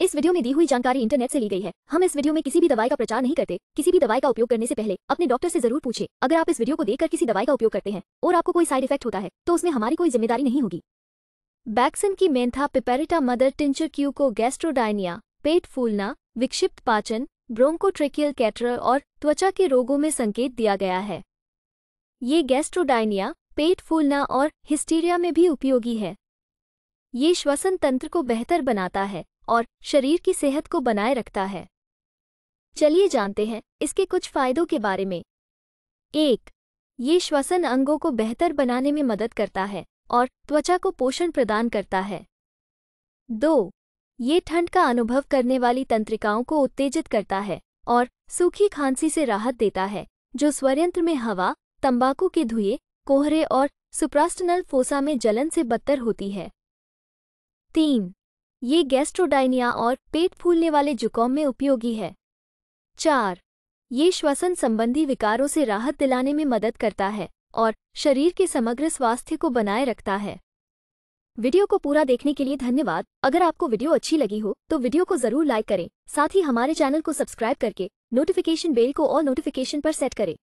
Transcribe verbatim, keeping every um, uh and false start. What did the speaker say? इस वीडियो में दी हुई जानकारी इंटरनेट से ली गई है। हम इस वीडियो में किसी भी दवाई का प्रचार नहीं करते। किसी भी दवाई का उपयोग करने से पहले अपने डॉक्टर से जरूर पूछें। अगर आप इस वीडियो को देखकर किसी दवाई का उपयोग करते हैं और आपको कोई साइड इफेक्ट होता है तो उसमें हमारी कोई जिम्मेदारी नहीं होगी। बैक्सन की mentha piperita mother tincture Q को गैस्ट्रोडाइनिया, पेट फूलना, विक्षिप्त पाचन, ब्रोंकोट्रेकियल कैटरर और त्वचा के रोगों में संकेत दिया गया है। ये गैस्ट्रोडाइनिया, पेट फूलना और हिस्टीरिया में भी उपयोगी है। ये श्वसन तंत्र को बेहतर बनाता है और शरीर की सेहत को बनाए रखता है। चलिए जानते हैं इसके कुछ फायदों के बारे में। एक, ये श्वसन अंगों को बेहतर बनाने में मदद करता है और त्वचा को पोषण प्रदान करता है। दो, ये ठंड का अनुभव करने वाली तंत्रिकाओं को उत्तेजित करता है और सूखी खांसी से राहत देता है, जो स्वरयंत्र में हवा, तंबाकू के धुएं, कोहरे और सुप्रास्टिनल फोसा में जलन से बदतर होती है। तीन, ये गैस्ट्रोडाइनिया और पेट फूलने वाले जुकाम में उपयोगी है। चार, ये श्वसन संबंधी विकारों से राहत दिलाने में मदद करता है और शरीर के समग्र स्वास्थ्य को बनाए रखता है। वीडियो को पूरा देखने के लिए धन्यवाद। अगर आपको वीडियो अच्छी लगी हो तो वीडियो को जरूर लाइक करें। साथ ही हमारे चैनल को सब्सक्राइब करके नोटिफिकेशन बेल को ऑल नोटिफिकेशन पर सेट करें।